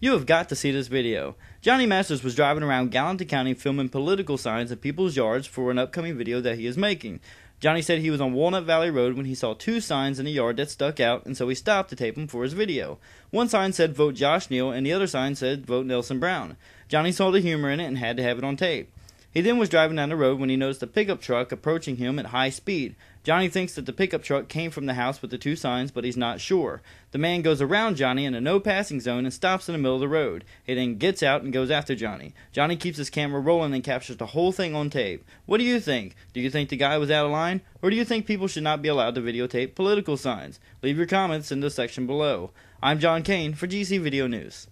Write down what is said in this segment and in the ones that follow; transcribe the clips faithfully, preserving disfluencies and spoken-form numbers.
You have got to see this video. Johnny Masters was driving around Gallatin County filming political signs in people's yards for an upcoming video that he is making. Johnny said he was on Walnut Valley Road when he saw two signs in a yard that stuck out, and so he stopped to tape them for his video. One sign said vote Josh Neale and the other sign said vote Nelson Brown. Johnny saw the humor in it and had to have it on tape. He then was driving down the road when he noticed a pickup truck approaching him at high speed. Johnny thinks that the pickup truck came from the house with the two signs, but he's not sure. The man goes around Johnny in a no-passing zone and stops in the middle of the road. He then gets out and goes after Johnny. Johnny keeps his camera rolling and captures the whole thing on tape. What do you think? Do you think the guy was out of line? Or do you think people should not be allowed to videotape political signs? Leave your comments in the section below. I'm John Kane for G C Video News.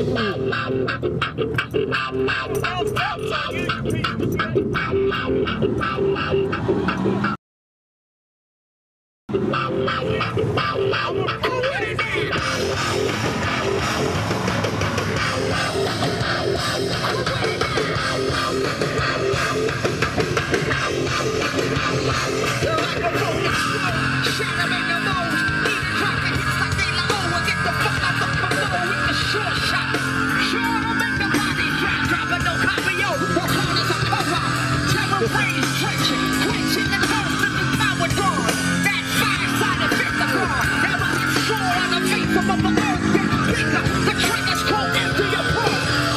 I'm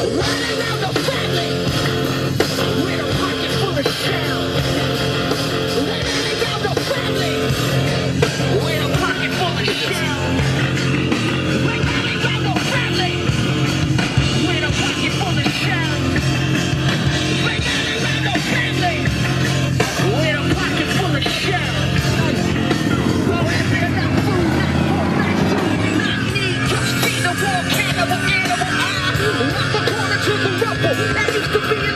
Walk out of an animal eye, not the corner to the rubble. That used to be